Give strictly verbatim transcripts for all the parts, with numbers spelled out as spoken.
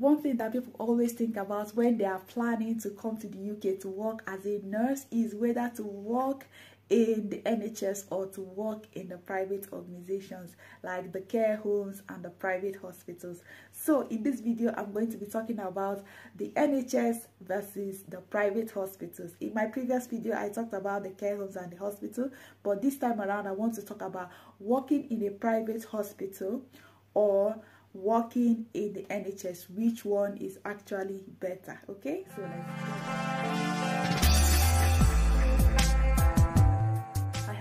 One thing that people always think about when they are planning to come to the U K to work as a nurse is whether to work in the N H S or to work in the private organizations like the care homes and the private hospitals. So in this video, I'm going to be talking about the N H S versus the private hospitals. In my previous video, I talked about the care homes and the hospital, but this time around, I want to talk about working in a private hospital or working in the N H S. Which one is actually better? Okay, so let's go.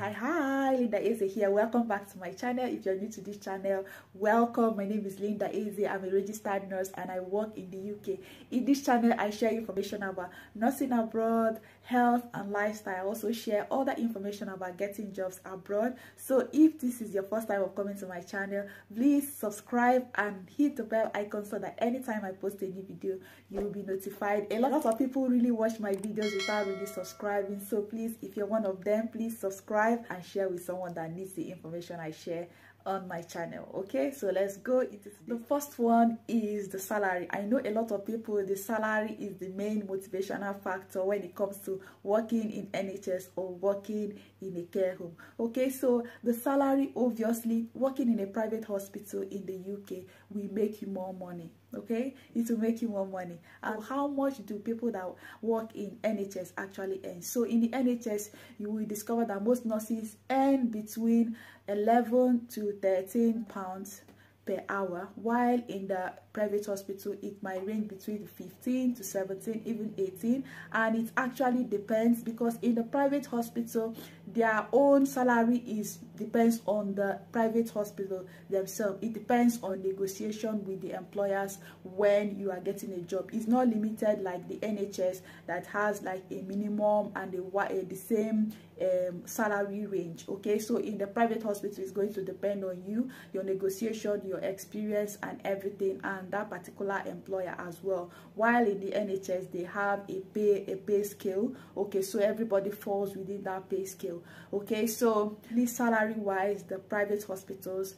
Hi, hi, Linda Eze here. Welcome back to my channel. If you're new to this channel, welcome. My name is Linda Eze. I'm a registered nurse and I work in the U K. In this channel, I share information about nursing abroad, health and lifestyle. I also share other information about getting jobs abroad. So if this is your first time of coming to my channel, please subscribe and hit the bell icon so that anytime I post a new video, you'll be notified. A lot of people really watch my videos without really subscribing. So please, if you're one of them, please subscribe and share with someone that needs the information I share on my channel. Okay, so let's go into the first one is the salary. I know a lot of people, the salary is the main motivational factor when it comes to working in N H S or working in a care home. Okay, so the salary, obviously working in a private hospital in the U K will make you more money. Okay, it will make you more money. And how much do people that work in N H S actually earn? So in the N H S, you will discover that most nurses earn between eleven to thirteen pounds per hour, while in the private hospital it might range between fifteen to seventeen, even eighteen, and it actually depends, because in the private hospital their own salary is depends on the private hospital themselves. It depends on negotiation with the employers when you are getting a job. It's not limited like the N H S that has like a minimum and a, the same um, salary range. Okay, so in the private hospital it's going to depend on you, your negotiation, your experience and everything, and that particular employer as well. While in the N H S they have a pay a pay scale. Okay, so everybody falls within that pay scale. Okay, so this salary wise, the private hospitals,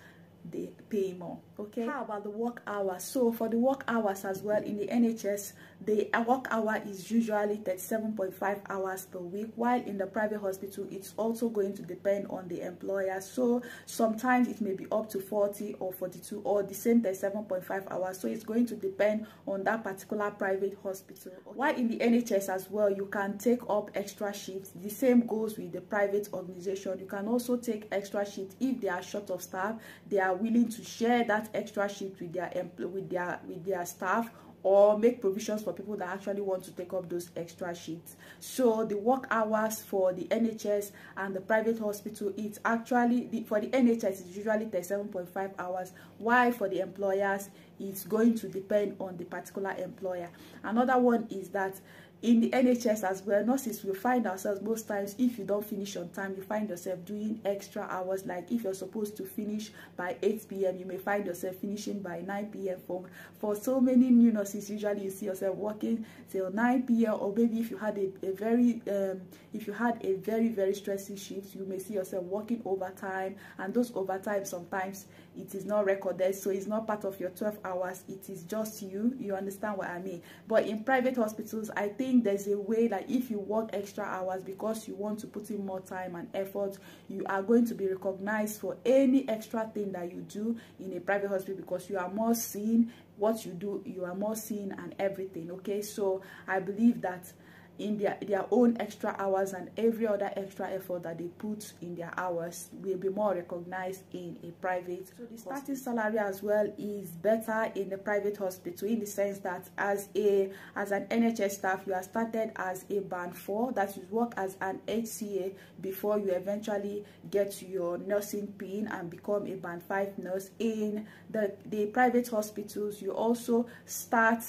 they pay more. Okay, how about the work hours? So for the work hours as well, in the N H S the work hour is usually thirty-seven point five hours per week, while in the private hospital it's also going to depend on the employer. So sometimes it may be up to forty or forty-two or the same thirty-seven point five hours. So it's going to depend on that particular private hospital. While in the N H S as well, you can take up extra shifts. The same goes with the private organization. You can also take extra shifts if they are short of staff. They are willing to share that extra shift with their with their with their staff, or make provisions for people that actually want to take up those extra shifts. So the work hours for the N H S and the private hospital, it's actually the, for the N H S it's usually thirty-seven point five hours, while for the employers it's going to depend on the particular employer. Another one is that in the N H S as well, nurses will find ourselves most times, if you don't finish on time, you find yourself doing extra hours. Like if you're supposed to finish by eight p m, you may find yourself finishing by nine p m For, for so many new nurses, usually you see yourself working till nine p m Or maybe if you had a, a very, um, if you had a very very stressful shift, you may see yourself working overtime. And those overtime sometimes it is not recorded, so it's not part of your twelve hours. It is just you. You understand what I mean? But in private hospitals, I think there's a way that if you work extra hours because you want to put in more time and effort, you are going to be recognized for any extra thing that you do in a private hospital, because you are more seen what you do, you are more seen and everything. Okay, so I believe that in their, their own extra hours and every other extra effort that they put in their hours will be more recognized in a private. So the starting salary as well is better in the private hospital, in the sense that as a as an N H S staff you are started as a band four, that you work as an H C A before you eventually get your nursing P I N and become a band five nurse. In the, the private hospitals you also start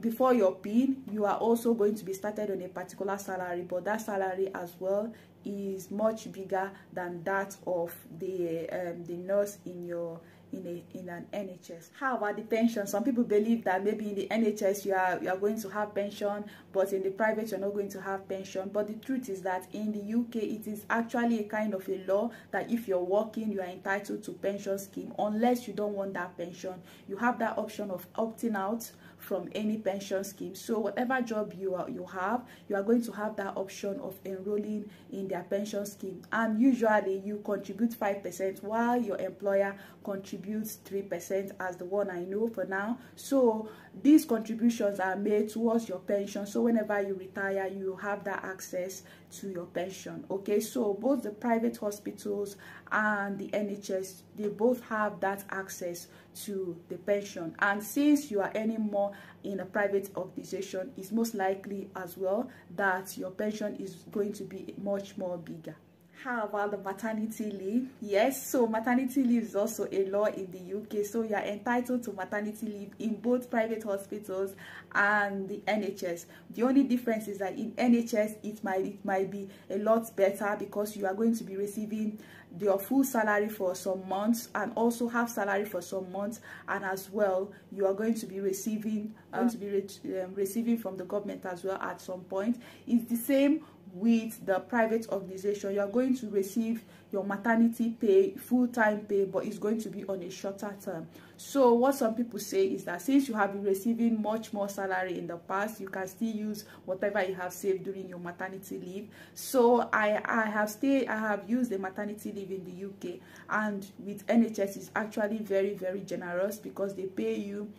before your P I N, you are also going to be started on a particular salary, but that salary as well is much bigger than that of the um, the nurse in your in a in an N H S. How about the pension? Some people believe that maybe in the N H S you are you are going to have pension, but in the private you're not going to have pension. But the truth is that in the U K it is actually a kind of a law that if you're working you are entitled to pension scheme unless you don't want that pension. You have that option of opting out from any pension scheme. So whatever job you are you have, you are going to have that option of enrolling in their pension scheme. And usually you contribute five percent while your employer contributes three percent, as the one I know for now. So these contributions are made towards your pension. So whenever you retire, you have that access to your pension. Okay, so both the private hospitals and the N H S, they both have that access to the pension. And since you are earning more in a private organization, it's most likely as well that your pension is going to be much more bigger. How about the maternity leave? Yes, so maternity leave is also a law in the U K. So you are entitled to maternity leave in both private hospitals and the N H S. The only difference is that in N H S it might it might be a lot better because you are going to be receiving your full salary for some months and also half salary for some months, and as well you are going to be receiving uh, going to be re um, receiving from the government as well at some point. It's the same with the private organization. You're going to receive your maternity pay, full-time pay, but it's going to be on a shorter term. So what some people say is that since you have been receiving much more salary in the past, you can still use whatever you have saved during your maternity leave. So I, I have stayed, I have used the maternity leave in the U K, and with N H S is actually very, very generous because they pay you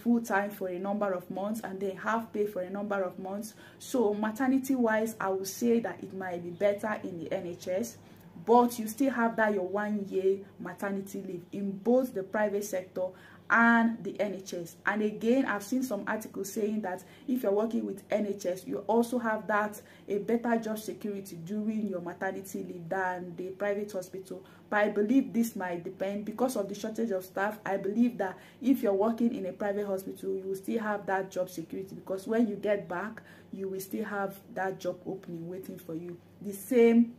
full time for a number of months and then half pay for a number of months. So maternity wise, I would say that it might be better in the N H S, but you still have that your one year maternity leave in both the private sector and the N H S. And again, I've seen some articles saying that if you're working with N H S, you also have that a better job security during your maternity leave than the private hospital. But I believe this might depend because of the shortage of staff. I believe that if you're working in a private hospital, you will still have that job security because when you get back, you will still have that job opening waiting for you. The same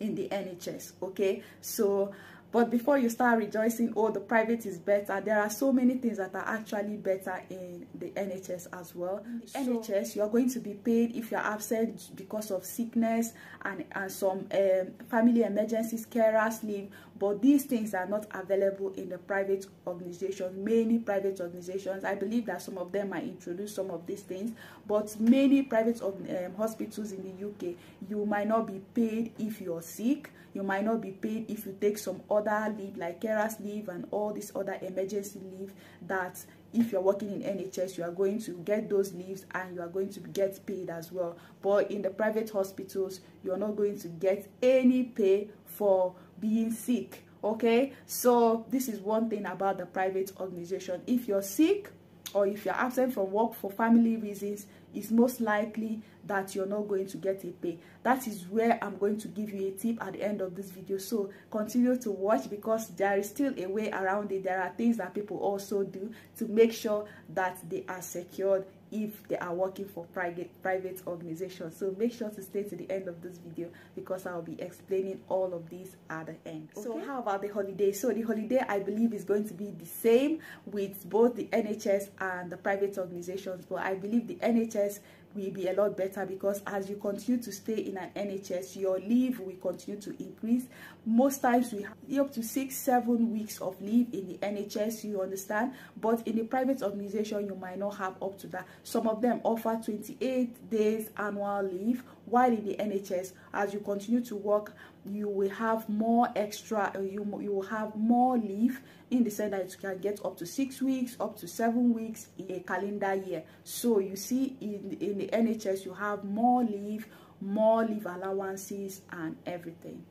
in the N H S. Okay, so but before you start rejoicing, oh, the private is better, there are so many things that are actually better in the N H S as well. In the so, N H S, you're going to be paid if you're absent because of sickness and, and some um, family emergencies, carers leave. But these things are not available in the private organization, many private organizations. I believe that some of them might introduce some of these things. But many private um, hospitals in the U K, you might not be paid if you're sick. You might not be paid if you take some other leave like carers leave and all this other emergency leave that if you're working in N H S you are going to get those leaves and you are going to get paid as well. But in the private hospitals you're not going to get any pay for being sick. Okay, so this is one thing about the private organization. If you're sick or if you're absent from work for family reasons, it's most likely that you're not going to get a pay. That is where I'm going to give you a tip at the end of this video. So continue to watch because there is still a way around it. There are things that people also do to make sure that they are secured if they are working for private private organizations. So make sure to stay to the end of this video because I'll be explaining all of these at the end. Okay. So how about the holiday? So the holiday I believe is going to be the same with both the N H S and the private organizations, but I believe the N H S will be a lot better because as you continue to stay in an N H S, your leave will continue to increase. Most times we have up to six, seven weeks of leave in the N H S, you understand? But in the private organization, you might not have up to that. Some of them offer twenty-eight days annual leave, while in the N H S, as you continue to work, you will have more extra, you, you will have more leave in the sense that you can get up to six weeks, up to seven weeks in a calendar year. So you see in, in the N H S, you have more leave, more leave allowances and everything.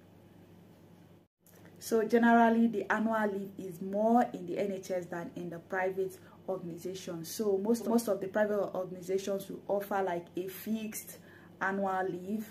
So generally, the annual leave is more in the N H S than in the private organization. So most, most of the private organizations will offer like a fixed annual leave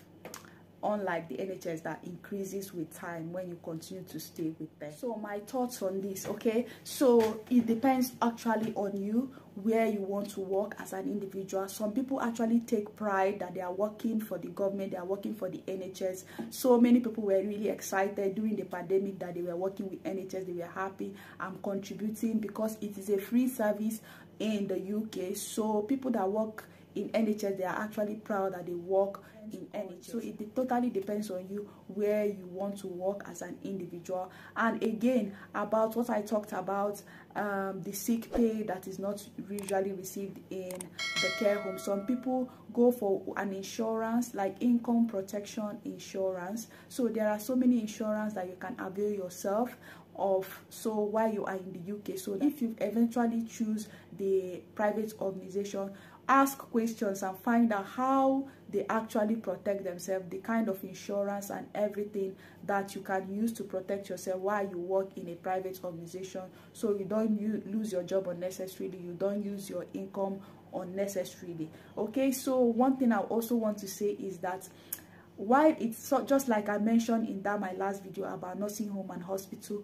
unlike the N H S that increases with time when you continue to stay with them. So my thoughts on this, okay? So it depends actually on you where you want to work as an individual. Some people actually take pride that they are working for the government, they are working for the N H S. So many people were really excited during the pandemic that they were working with N H S, they were happy, I'm contributing, because it is a free service in the U K. So people that work in N H S, they are actually proud that they work in N H S. So it totally depends on you where you want to work as an individual. And again, about what I talked about, um, the sick pay that is not usually received in the care home. Some people go for an insurance like income protection insurance. So there are so many insurance that you can avail yourself of, so while you are in the U K. So if you eventually choose the private organization, ask questions and find out how they actually protect themselves, the kind of insurance and everything that you can use to protect yourself while you work in a private organization, so you don't use, lose your job unnecessarily, you don't use your income unnecessarily. Okay, so one thing I also want to say is that while it's so, just like I mentioned in that my last video about nursing home and hospital,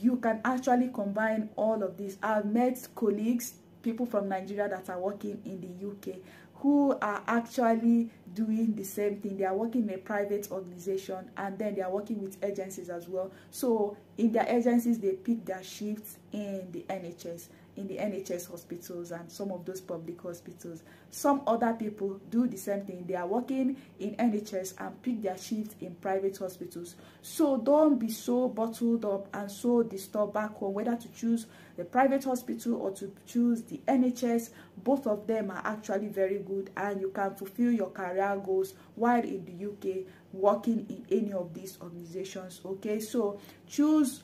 you can actually combine all of this. I've met colleagues, people from Nigeria that are working in the U K who are actually doing the same thing. They are working in a private organization, and then they are working with agencies as well. So in their agencies, they pick their shifts in the N H S, in the N H S hospitals and some of those public hospitals. Some other people do the same thing. They are working in N H S and pick their shifts in private hospitals. So don't be so bottled up and so disturbed back home, whether to choose the private hospital or to choose the N H S. Both of them are actually very good, and you can fulfill your career goals while in the U K working in any of these organizations. Okay, so choose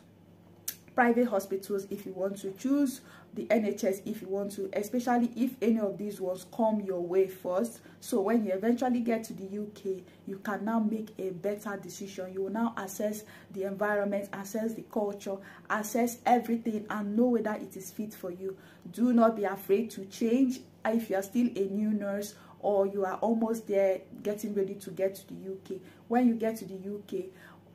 private hospitals if you want to, choose the N H S if you want to, especially if any of these ones come your way first. So when you eventually get to the U K, you can now make a better decision. You will now assess the environment, assess the culture, assess everything, and know whether it is fit for you. Do not be afraid to change if you are still a new nurse or you are almost there getting ready to get to the U K. When you get to the U K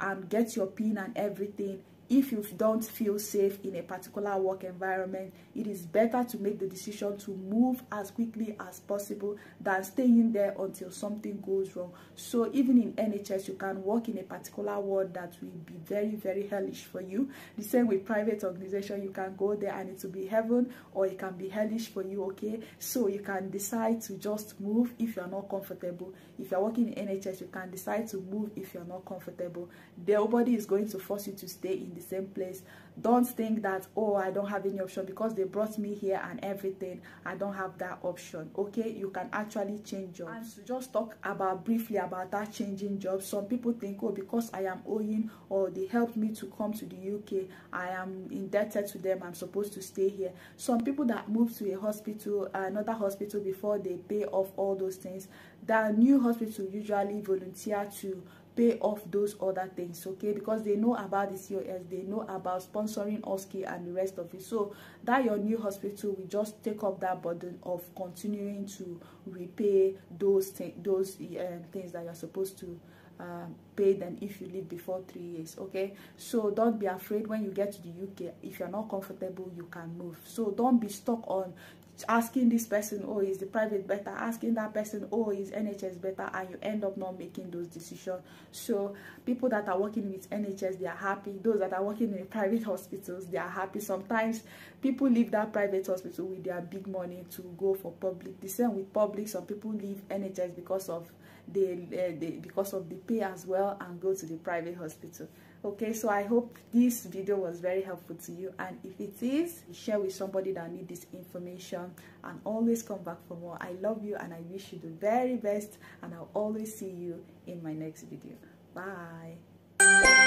and get your PIN and everything, if you don't feel safe in a particular work environment, it is better to make the decision to move as quickly as possible than staying there until something goes wrong. So even in N H S, you can work in a particular ward that will be very, very hellish for you. The same with private organization, you can go there and it will be heaven, or it can be hellish for you, okay? So you can decide to just move if you're not comfortable. If you're working in N H S, you can decide to move if you're not comfortable. Nobody is going to force you to stay in the same place. Don't think that, oh, I don't have any option because they brought me here and everything, I don't have that option. Okay, you can actually change jobs. And to just talk about briefly about that changing jobs, some people think, oh, because I am owing or they helped me to come to the U K, I am indebted to them, I'm supposed to stay here. Some people that move to a hospital, another hospital, before they pay off all those things, that new hospital usually volunteer to pay off those other things, okay, because they know about the C O S, they know about sponsoring O S C E and the rest of it. So that your new hospital will just take up that burden of continuing to repay those th those uh, things that you're supposed to uh, pay them if you leave before three years. Okay, so don't be afraid. When you get to the U K, if you're not comfortable, you can move. So don't be stuck on asking this person, oh, is the private better, asking that person, oh, is N H S better, and you end up not making those decisions. So people that are working with N H S, they are happy. Those that are working in private hospitals, they are happy. Sometimes people leave that private hospital with their big money to go for public. The same with public, some people leave N H S because of the, uh, the because of the pay as well, and go to the private hospital. Okay, so I hope this video was very helpful to you, and if it is, share with somebody that needs this information, and always come back for more. I love you and I wish you the very best, and I'll always see you in my next video. Bye.